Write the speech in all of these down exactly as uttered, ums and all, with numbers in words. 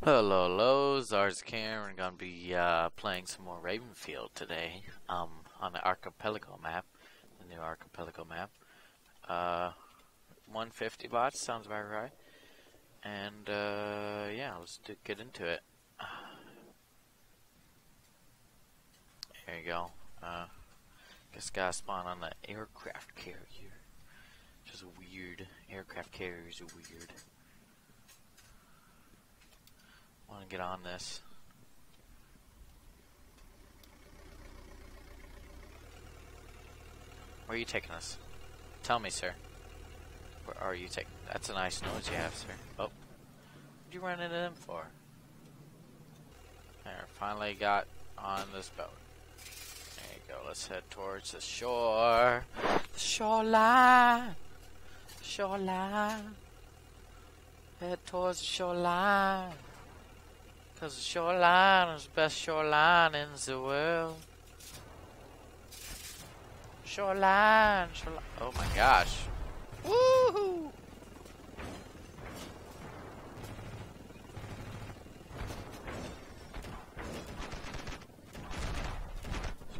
Hello, hello, Zarskan. We're gonna be uh, playing some more Ravenfield today, um, on the Archipelago map, the new Archipelago map. Uh, one fifty bots sounds about right. And uh, yeah, let's do, get into it. There you go. Uh, guess guys spawn on the aircraft carrier. Just weird. Aircraft carriers are weird. Want to get on this? Where are you taking us? Tell me, sir. Where are you taking? That's a nice nose you have, sir. Oh, what you running into them for? There, finally got on this boat. There you go. Let's head towards the shore. The shoreline. The shoreline. Head towards the shoreline. Cause the shoreline is the best shoreline in the world. Shoreline, shoreline. Oh my gosh. Woohoo!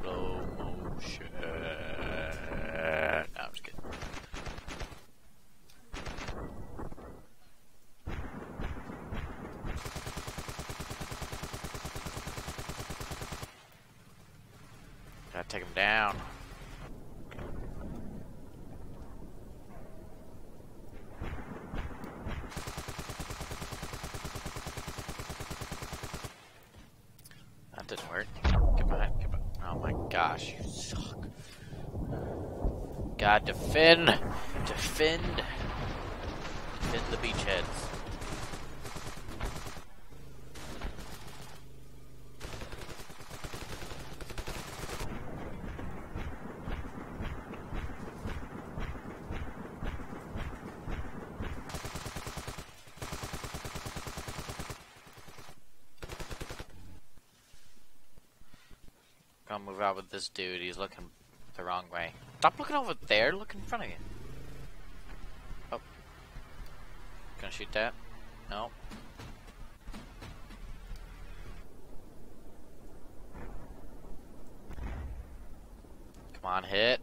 Slow motion. No, I'm just kidding. Gotta take him down. That didn't work. Get behind, get behind. Oh my gosh, you suck. God, defend! Defend! Defend the beachheads. Gonna move out with this dude. He's looking the wrong way. Stop looking over there. Look in front of you. Oh, gonna shoot that? No. Come on, hit.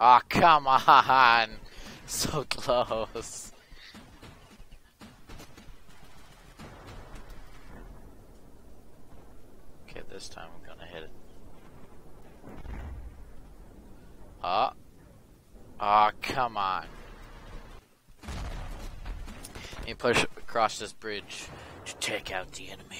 Ah, oh, come on. So close. Okay, this time I'm gonna hit it. Ah, oh. ah, oh, come on! You push across this bridge to take out the enemy.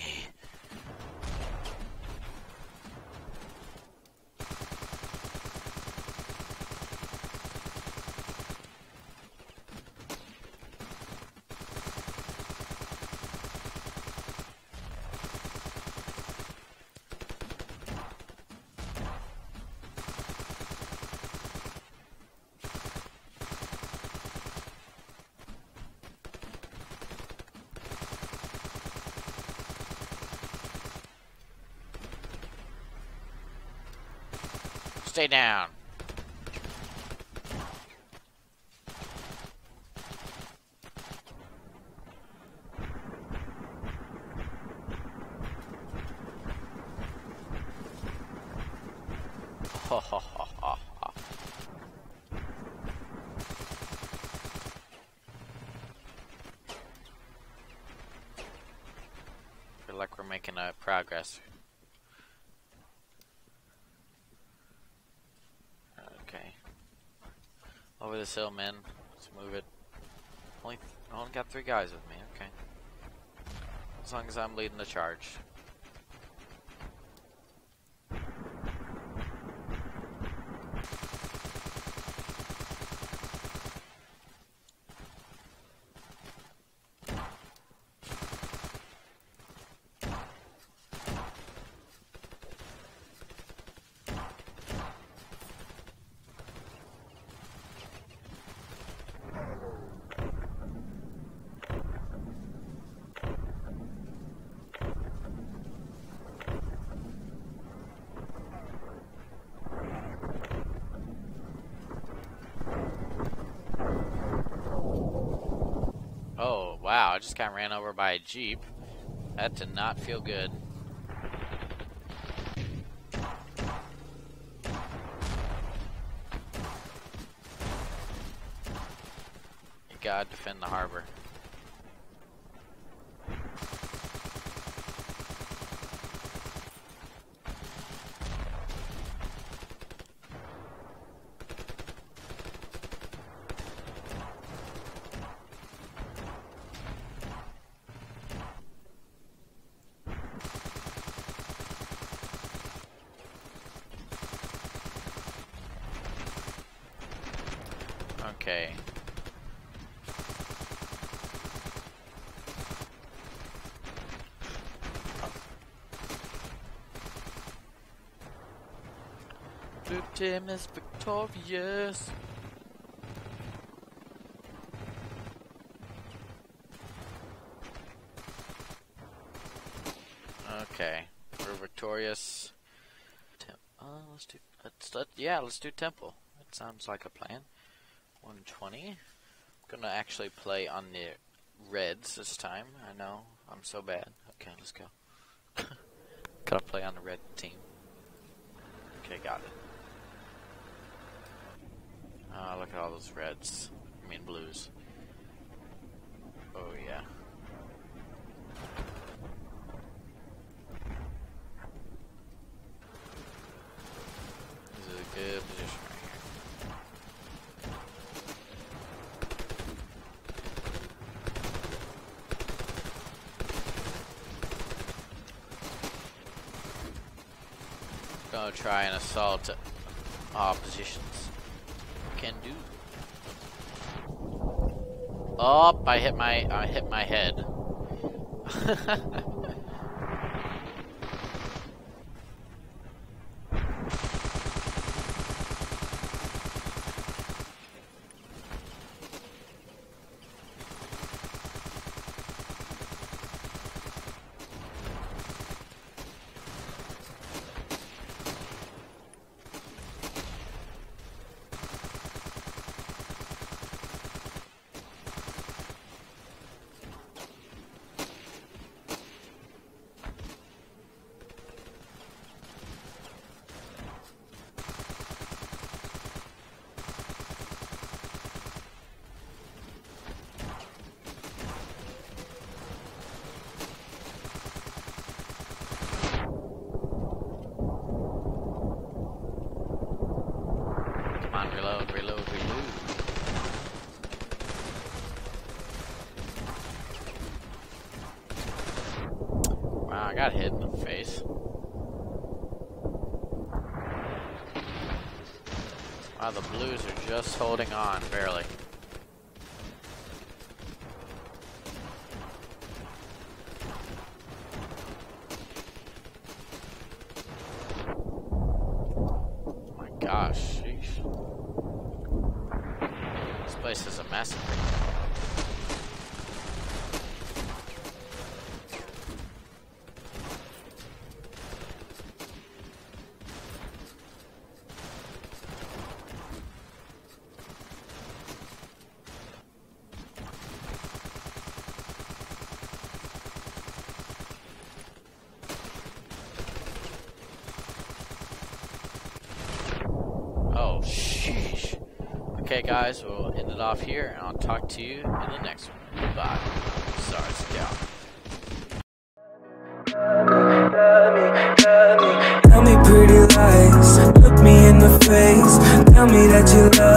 Stay down. Ha ha ha ha ha. Feel like we're making uh, progress. Over this hill, man. Let's move it. Only, I only got three guys with me. Okay. As long as I'm leading the charge. Wow, I just got ran over by a jeep. That did not feel good. God, defend the harbor. Okay. Blue team is victorious. Okay, we're victorious. Tem uh, let's do. Let's let. Yeah, let's do temple. That sounds like a plan. one twenty. I'm gonna actually play on the reds this time. I know, I'm so bad. Okay, let's go. Gotta play on the red team. Okay, got it. Ah, uh, look at all those reds. I mean blues. Oh yeah. This is a good position. Try and assault our positions. Can do. Oh, I hit my I hit my head. Reload, reload, reload. Wow, I got hit in the face. Wow, the blues are just holding on, barely. Oh my gosh, sheesh. This place is a massacre. Oh, sheesh. Okay guys, we'll end it off here, and I'll talk to you in the next one. Bye. Zarskan. Tell me pretty lies, look me in the face, tell me that you love